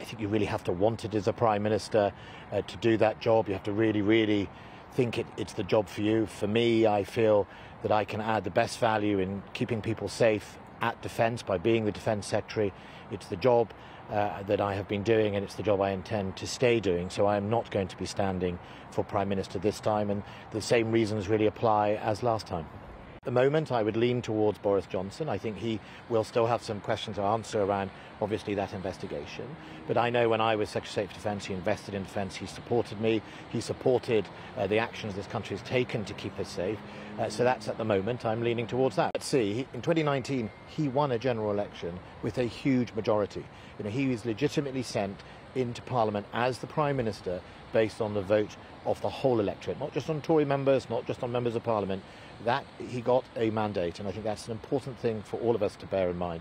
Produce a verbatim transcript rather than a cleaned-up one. I think you really have to want it as a Prime Minister uh, to do that job. You have to really, really think it, it's the job for you. For me, I feel that I can add the best value in keeping people safe at Defence by being the Defence Secretary. It's the job uh, that I have been doing, and it's the job I intend to stay doing. So I am not going to be standing for Prime Minister this time, and the same reasons really apply as last time. At the moment, I would lean towards Boris Johnson. I think he will still have some questions to answer around, obviously, that investigation. But I know when I was Secretary of State for Defence, he invested in defence, he supported me, he supported uh, the actions this country has taken to keep us safe. Uh, so that's at the moment, I'm leaning towards that. Let's see, he, in twenty nineteen, he won a general election with a huge majority. You know, he was legitimately sent into Parliament as the Prime Minister based on the vote of the whole electorate, not just on Tory members, not just on members of Parliament. That he got a mandate, and I think that's an important thing for all of us to bear in mind.